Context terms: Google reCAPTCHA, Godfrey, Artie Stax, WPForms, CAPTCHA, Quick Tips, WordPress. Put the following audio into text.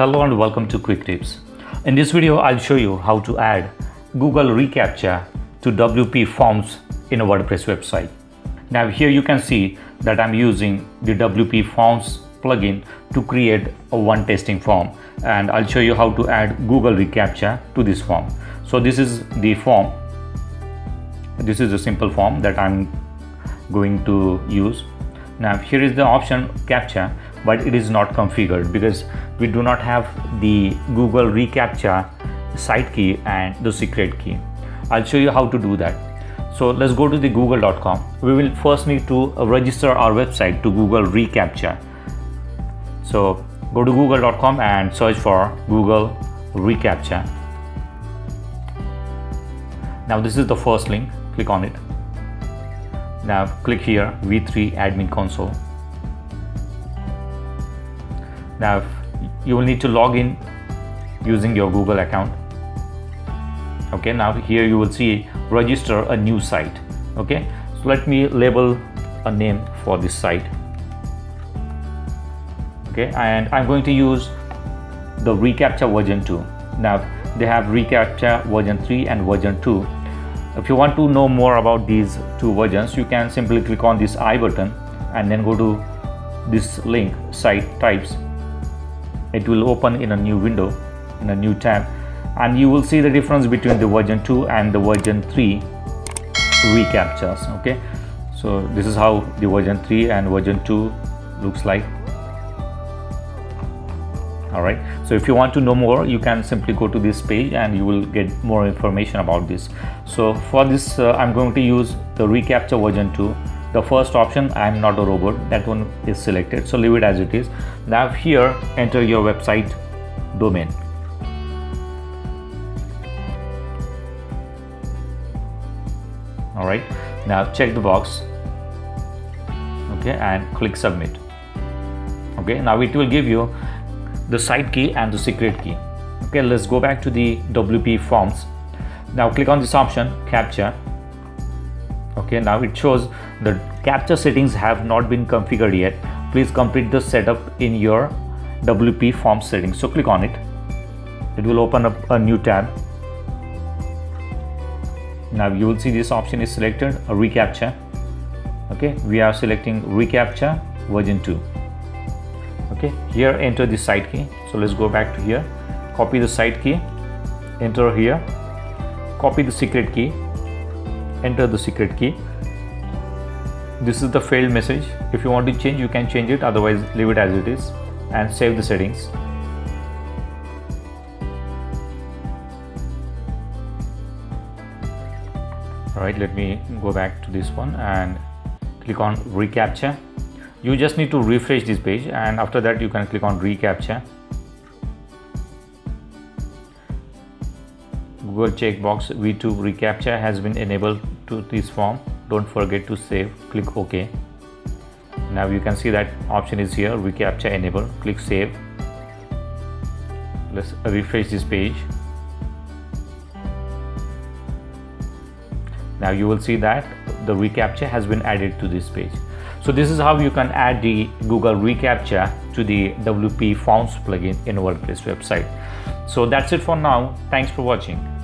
Hello and welcome to Quick Tips. In this video, I'll show you how to add Google reCAPTCHA to WPForms in a WordPress website. Now here you can see that I'm using the WPForms plugin to create a one testing form, and I'll show you how to add Google reCAPTCHA to this form. So this is the form. This is a simple form that I'm going to use. Now here is the option CAPTCHA, but it is not configured because we do not have the Google reCAPTCHA site key and the secret key. I'll show you how to do that. So let's go to the google.com. We will first need to register our website to Google reCAPTCHA. So go to google.com and search for Google reCAPTCHA. Now this is the first link, click on it. Now click here, V3 admin console. Now you will need to log in using your Google account. Okay, now here you will see register a new site. Okay, so let me label a name for this site. Okay, and I'm going to use the reCAPTCHA version 2. Now they have reCAPTCHA version 3 and version 2. If you want to know more about these two versions, you can simply click on this I button and then go to this link, site types. It will open in a new window, in a new tab, and you will see the difference between the version 2 and the version 3 reCAPTCHAs. Okay, so this is how the version 3 and version 2 looks like. Alright, so if you want to know more, you can simply go to this page and you will get more information about this. So for this, I'm going to use the reCAPTCHA version 2. The first option, I'm not a robot, that one is selected, so leave it as it is. Now here, enter your website domain. Alright, now check the box, okay, and click submit. Okay, now it will give you the site key and the secret key. Okay, let's go back to the WPForms. Now click on this option, CAPTCHA. Okay, now it shows the CAPTCHA settings have not been configured yet. Please complete the setup in your WPForms settings. So click on it. It will open up a new tab. Now you will see this option is selected, a reCAPTCHA. Okay, we are selecting reCAPTCHA version 2. Okay, here enter the site key. So let's go back to here, copy the site key, enter here, copy the secret key, enter the secret key. This is the failed message. If you want to change, you can change it, otherwise leave it as it is and save the settings. All right, let me go back to this one and click on reCAPTCHA. You just need to refresh this page, and after that you can click on reCAPTCHA. Google checkbox V2 reCAPTCHA has been enabled to this form. Don't forget to save. Click OK. Now you can see that option is here, reCAPTCHA enabled. Click save. Let's refresh this page. Now you will see that the reCAPTCHA has been added to this page. So this is how you can add the Google reCAPTCHA to the WPForms plugin in WordPress website. So that's it for now. Thanks for watching.